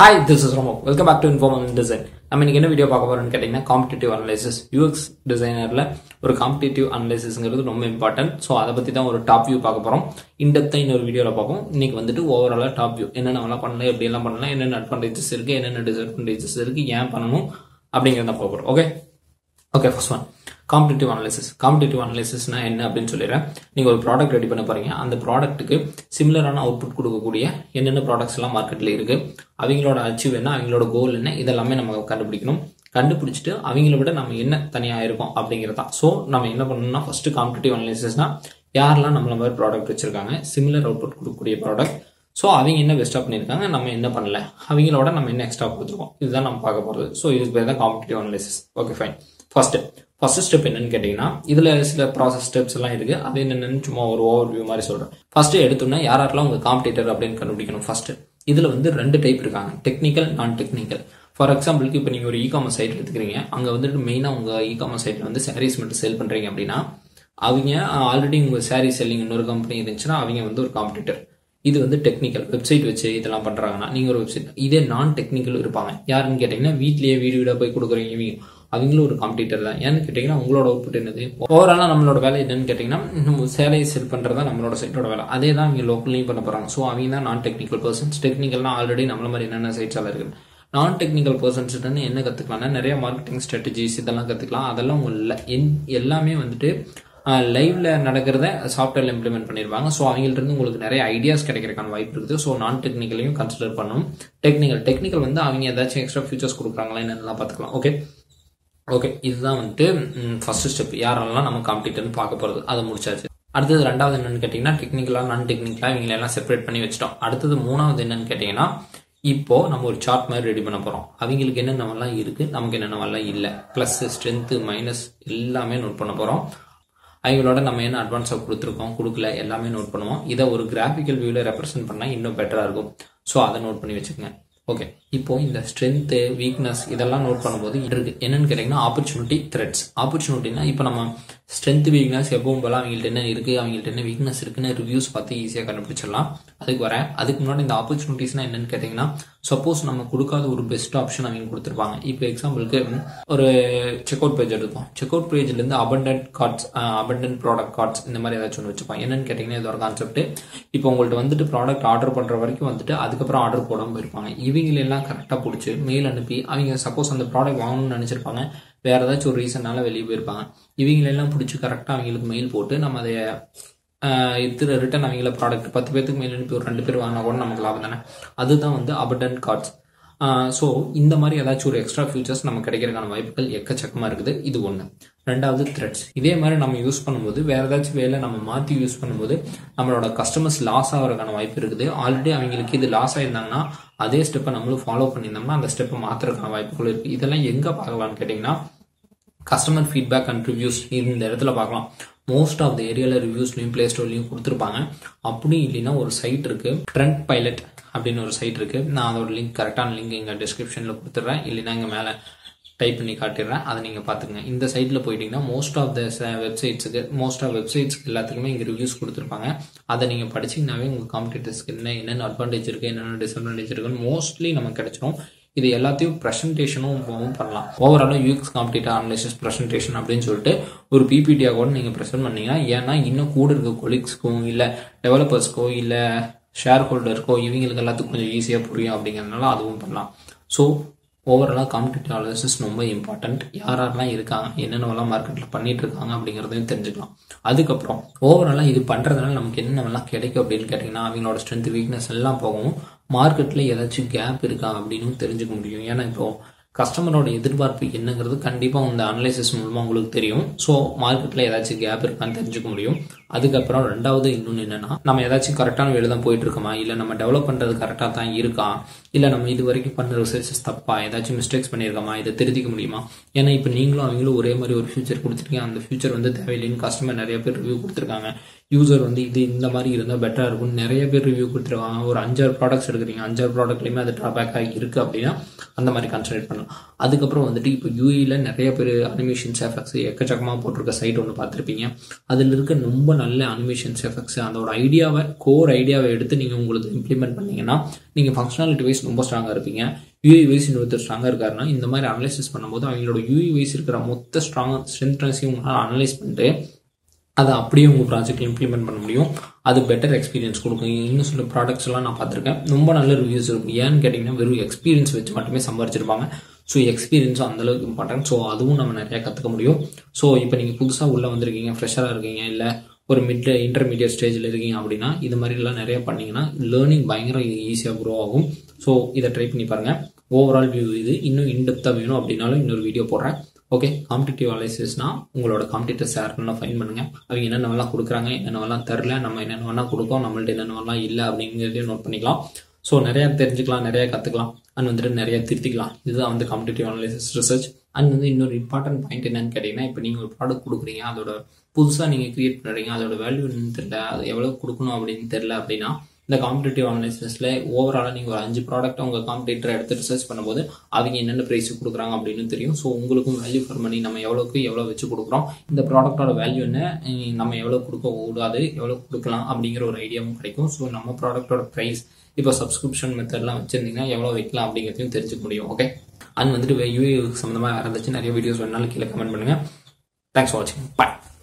Hi, this is Romo. Welcome back to Informal Design. I mean, in this video, we will competitive analysis. UX designer, competitive analysis is very important. So, that's why we top view. In depth, in our video, we will do overall top view. Advantages, disadvantages, Okay, first one. Competitive analysis na enna appdin solrren neenga or product ready panna poringa and the product ku similar ana output kuduka kudiya enna products la market la irukku avingaloda achieve enna avingaloda goal enna idellame namu kandupidikanum kandupidichittu avingala vida namu enna thaniya irukom abdingiradha so namu enna pannanumna first competitive analysis na yaarla nammala mar product vechirukanga similar output kudukudiya product so avinga enna best up nirukanga namu enna pannala avingaloda namu enna extra kudukom idha namu paakaporadhu so it is by the competitive analysis okay fine First step என்னன்னு கேட்டிங்கனா இதுல சில process steps எல்லாம் இருக்கு அது என்னன்னு சும்மா ஒரு overview மாதிரி சொல்றேன் first எடுத்துனா யாரெல்லாம் உங்க காம்படிட்டர் அப்படினு கண்டுபிடிக்கணும் first இதுல வந்து ரெண்டு டைப் இருக்காங்க டெக்னிக்கல் நான் டெக்னிக்கல் ஃபார் எக்ஸாம்பிள் இப்போ நீங்க ஒரு e-commerce சைட் எடுத்துக்கறீங்க அங்க வந்து மெயினா உங்க e-commerce சைட்ல வந்து sarees மட்டும் சேல் பண்றீங்க அப்படினா அவங்க ஆல்ரெடி உங்க saree selling இன்னொரு கம்பெனி இருந்துச்சுனா அவங்க வந்து ஒரு காம்படிட்டர் இது வந்து டெக்னிக்கல் வெப்சைட் வெச்சு இதெல்லாம் பண்றாங்கன்னா நீங்க ஒரு வெப்சைட் இதே நான் டெக்னிக்கல் இருப்பாங்க யாருன்னு கேட்டிங்கனா வீட்லயே வீடியோடா போய் குடுக்குறீங்க இவங்க அவங்கள ஒரு காம்படிட்டர் தான் ஏன்னு கேட்டிங்கனா உங்களோட அவுட்புட் என்னது ஓவராலா நம்மளோட வேலை என்னன்னு கேட்டிங்கனா நம்ம சேலை செல் பண்றது தான் நம்மளோட சைட்டோட வேலை அதே தான் இங்க லோக்கல்லையும் பண்ண போறாங்க சோ அவங்க தான் நான் டெக்னிக்கல் பர்சன்ஸ் டெக்னிக்கல்னா ஆல்ரெடி நம்மள மாதிரி என்னென்ன சைட்ஸ் எல்லாம் இருக்கு நான் டெக்னிக்கல் பர்சன்ஸ் கிட்ட என்ன கத்துக்கலாம்னா நிறைய மார்க்கெட்டிங் ஸ்ட்ராட்டஜிஸ் இதெல்லாம் கத்துக்கலாம் அதெல்லாம் எல்லாமே வந்துட்டு லைவ்ல நடக்கிறதை சாஃப்ட்வேர்ல இம்ப்ளிமென்ட் பண்ணிருவாங்க சோ அவங்கள்ட்ட இருந்து உங்களுக்கு நிறைய ஐடியாஸ் கிடைக்கிறதுக்கான வாய்ப்பு இருக்குது சோ நான் டெக்னிக்கலையும் கன்சிடர் பண்ணனும் டெக்னிக்கல் வந்து அவங்க ஏதாச்சும் எக்ஸ்ட்ரா ஃபீச்சர்ஸ் கொடுக்கறாங்களா என்னெல்லாம் பாத்துக்கலாம் ஓகே ஓகே இதுதான் வந்து ஃபர்ஸ்ட் ஸ்டெப் யாரெல்லாம் நம்ம காம்படிட்டர்னு பார்க்க போறது அது முடிச்சாச்சு அடுத்து இரண்டாவது என்னன்னு கேட்டிங்கனா டெக்னிக்கலா நான் டெக்னிக்கலா இவங்க எல்லாம் செப்பரேட் பண்ணி வச்சிட்டோம் அடுத்து மூணாவது என்னன்னு கேட்டிங்கனா இப்போ நம்ம ஒரு சார்ட் மாதிரி ரெடி பண்ண போறோம் அவங்களுக்கு என்னென்னவெல்லாம் இருக்கு நமக்கு என்னென்னவெல்லாம் இல்ல பிளஸ் ஸ்ட்ரெngth மைனஸ் எல்லாமே நோட் பண்ண போறோம் அவங்களோட நம்ம என்ன அட்வான்ஸ் கொடுத்துறோம் கொடுக்கல எல்லாமே நோட் பண்ணுவோம் இத ஒரு கிராஃபிகல் வியூல ரெப்ரசன்ட் பண்ணா இன்னும் பெட்டரா இருக்கும் சோ அத நோட் பண்ணி வெச்சுங்க ஓகே இப்போ இந்த ஸ்ட்ரெngth weakness இதெல்லாம் நோட் பண்ணும்போது இருக்கு என்னன்னு கேட்டிங்கனா opportunity threats opportunityனா இப்போ நம்ம strength weakness எப்பவும்போல அவங்கள்ட்ட என்ன இருக்கு அவங்கள்ட்ட என்ன weakness இருக்குன்னு ரிவ்யூஸ் பார்த்து ஈஸியா கண்டுபிடிச்சிடலாம் அதுக்கு வரேன் அதுக்கு முன்னாடி இந்த opportunitiesனா என்னன்னு கேட்டிங்கனா suppose நம்ம கொடுக்காத ஒரு பெஸ்ட் ஆப்ஷன் அவங்க கொடுத்திருப்பாங்க இப்போ எக்ஸாம்பிளுக்கு ஒரு checkout page எடுப்போம் checkout pageல இருந்து abundant product cards இந்த மாதிரி ஏதாவது ஒன்னு வெச்சுப்போம் என்னன்னு கேட்டிங்கனா இது ஒரு கான்செப்ட் இப்போ உங்களுக்கு வந்துட்டு product ஆர்டர் பண்ற வரைக்கும் வந்துட்டு அதுக்கு அப்புறம் ஆர்டர் போடாம இருப்பாங்க இவங்க எல்லாம் கரெக்ட்டா புடிச்சு மெயில் அனுப்பி அவங்க சப்போஸ் அந்த ப்ராடக்ட் வாங்கணும்னு நினைச்சிருப்பாங்க வேற ஏதாவது ஒரு ரீசனால வெளிய போய் இருப்பாங்க இவங்க எல்லாம் புடிச்சு கரெக்ட்டா அவங்களுக்கு மெயில் போட்டு நம்ம அதை இது ரிட்டர்ன் அவங்கள ப்ராடக்ட் 10 பேருக்கு மெயில் அனுப்பி ஒரு 2 பேர் வாங்கினா கூட நமக்கு லாபம் தான அதுதான் வந்து abundant cards சோ இந்த மாதிரி ஏதாவது ஒரு எக்ஸ்ட்ரா ஃபீச்சர்ஸ் நமக்கு கிடைக்கிறதுக்கான வாய்ப்புகள் எக்கச்சக்கமா இருக்குது இது ஒண்ணு ரெண்டாவது threats இதே மாதிரி நம்ம யூஸ் பண்ணும்போது வேற ஏதாச்சும் வேல நம்ம மாத்தி யூஸ் பண்ணும்போது நம்மளோட கஸ்டமர்ஸ் லாஸ் ஆவறதுக்கான வாய்ப்பு இருக்குது ஆல்ரெடி அவங்களுக்கு இது லாஸ் ஆயிருந்தாங்கன்னா அதே ஸ்டெப்பை நம்மளும் ஃபாலோ பண்ணினோம்னா அந்த ஸ்டெப்பை மாத்தறதுக்கான வாய்ப்புகள் இருக்கு இதெல்லாம் எங்க பார்க்கலாம்னு கேட்டிங்கனா கஸ்டமர் ஃபீட்பேக் அண்ட் ரிவ்யூஸ் இந்த இடத்துல பார்க்கலாம் most of the areaல ரிவ்யூஸ்லயும் ப்ளே ஸ்டோர்லயும் கொடுத்திருப்பாங்க அப்படி இல்லனா ஒரு சைட் இருக்கு ட்ரெண்ட் பைலட் அப்படின ஒரு சைட் இருக்கு நான் அதோட லிங்க் கரெக்ட்டான லிங்க் இங்க டிஸ்கிரிப்ஷன்ல கொடுத்துறேன் இல்லனா இங்க மேல டைப் பண்ணி காட்டிறேன் அத நீங்க பாத்துக்கங்க இந்த சைட்ல போய்ட்டீங்கன்னா most of the websites எல்லாத்துக்குமே இங்க ரிவ்யூஸ் கொடுத்திருப்பாங்க அத நீங்க படிச்சீங்கனாவே உங்க காம்படிட்டர்ஸ்க்கு என்ன அட்வான்டேஜ் இருக்கு என்ன டிஸ்அட்வான்டேஜ் இருக்குன்னு मोस्टली நமக்கு கிடைச்சிரும் இது எல்லாத்தையும் பிரசன்டேஷனும் பண்ணலாம் ஓவராலா யுஎக்ஸ் காம்படிட்டிவ் அனலைசிஸ் பிரசன்டேஷன் அப்படினு சொல்லிட்டு ஒரு பிபிடி கூட நீங்க பிரசன்ட் பண்ணீங்கனா ஏன்னா இன்னும் கூட இருக்க கொலீக்ஸ்கோ இல்ல டெவலப்பர்ஸ்கோ இல்ல ஷேர் ஹோல்டர்க்கோ இவங்களுக்கு எல்லாத்துக்கும் கொஞ்சம் ஈஸியா புரியும் அப்படிங்கறனால அதுவும் பண்ணலாம் சோ ஓவராலா காம்படிட்டிவ் அனலைசிஸ் ரொம்ப இம்பார்ட்டன்ட் யாரெல்லாம் இருக்காங்க என்னென்னவெல்லாம் மார்க்கெட்ல பண்ணிட்டு இருக்காங்க அப்படிங்கறதையும் தெரிஞ்சுக்கலாம் அதுக்கு அப்புறம் ஓவராலா இது பண்றதனால நமக்கு என்னென்னவெல்லாம் கிடைக்கும் அப்படினு கேட்டிங்கனா அவங்களோட strength weakness எல்லாம் போகும் மார்க்கெட்ல ஏதாச்சும் கேப் இருக்கா அப்படினும் தெரிஞ்சுக்க முடியும் ஏன்னா இப்போ கஸ்டமரோட எதிர்பார்ப்பு என்னங்கிறது கண்டிப்பா அந்த அனலைசிஸ் மூலமா உங்களுக்கு தெரியும் சோ மார்க்கெட்ல ஏதாச்சும் கேப் இருக்கான்னு தெரிஞ்சுக்க முடியும் அதுக்கு அப்புறம் இரண்டாவது இன்னொன்னு என்னன்னா நம்ம ஏதாச்சும் கரெக்ட்டான வேல தான் போயிட்டு இருக்கோமா இல்ல நம்ம டெவலப் பண்றது கரெக்ட்டா தான் இருக்கா இல்ல நம்ம இது வரைக்கும் பண்ண ரிசர்ச்சஸ் தப்பா ஏதாச்சும் மிஸ்டேக்ஸ் பண்ணிருக்கோமா இத திருத்திக்க முடியுமா ஏன்னா இப்போ நீங்களும் அவங்களும் ஒரே மாதிரி ஒரு ஃபியூச்சர் கொடுத்துட்டீங்க அந்த ஃபியூச்சர் வந்து தேவையில்லைன்னு கஸ்டமர் நிறைய பேர் ரிவ்யூ கொடுத்திருக்காங்க user வந்து இது இந்த மாதிரி இருந்தா பெட்டரா இருக்கும் நிறைய பேர் ரிவ்யூ கொடுத்துறாங்க ஒரு 5-6 products எடுக்குறீங்க 5-6 productலயே அது டிராபேக் ஆகி இருக்கு அப்படினா அந்த மாதிரி கன்சிடர் பண்ணலாம் அதுக்கு அப்புறம் வந்து இப்போ UI ல நிறைய பேர் animations effects எக்கச்சக்கமா போட்டுருக்க சைட் ஒன்னு பார்த்திருப்பீங்க அதுல இருக்க ரொம்ப நல்ல animations effects அதோட ஐடியாவை கோர் ஐடியாவை எடுத்து நீங்க உங்களுக்கு இம்ப்ளிமென்ட் பண்ணீங்கனா நீங்க functionality wise ரொம்ப ஸ்ட்ராங்கா இருப்பீங்க UI wise இன்னொரு ஸ்ட்ராங்கா இருக்காருனா இந்த மாதிரி அனலைசிஸ் பண்ணும்போது அவங்களோட UI wise இருக்கிற மொத்த ஸ்ட்ராங் ஸ்ட்ரெngths-ஐ உங்களால அனலைஸ் பண்ணிட்டு That's how you can implement it. That's a better experience. You can see the products. You can see the reviews. You can get the experience. So, the experience is important. So, that's how we can. So, if you are fresh or intermediate stage, you can do this. Learning is easy to grow. So, this is the overall view. This is the in-depth view. Okay, competitive analysis now. Ungaloda competitors find pannunga. Avanga enna nalla kudukranga, enna nalla therla, nama enna nalla kudukom, namalde enna nalla illa abingiradhe note pannikalam. So nariya therinjikalam, nariya kathukalam, and vandru nariya thirdikalam. Idha vandha competitive analysis research. And vandhu innor important point enna ketina, ipo neenga oru product kudukringa, adoda pudusa neenga create pannringa, adoda value enna therla, adu evlo kudukanum abindhu therla appadina. The competitive analysis like overall you have 5 product unga competitor eduthu research பண்ணும்போது அவங்க என்னென்ன price குடுக்குறாங்க அப்படினு தெரியும் so உங்களுக்கும் value for money நம்ம எவ்வளவுக்கு எவ்வளவு வெச்சு குடுக்குறோம் இந்த ப்ராடக்ட்டோட வேல்யூ என்ன நம்ம எவ்வளவு கொடுக்க கூடாது எவ்வளவு கொடுக்கலாம் அப்படிங்கற ஒரு ஐடியாவும் கிடைக்கும் சோ நம்ம ப்ராடக்ட்டோட price இப்ப subscription methodலாம் வெச்சிருந்தீங்கன்னா எவ்வளவு வைக்கலாம் அப்படிங்கறதையும் தெரிஞ்சுக்க முடியும் ஓகே அண்ட் வந்து UI சம்பந்தமா வேற ஏதாச்சும் நிறைய வீடியோஸ் வேணும்னா கீழ கமெண்ட் பண்ணுங்க thanks for watching bye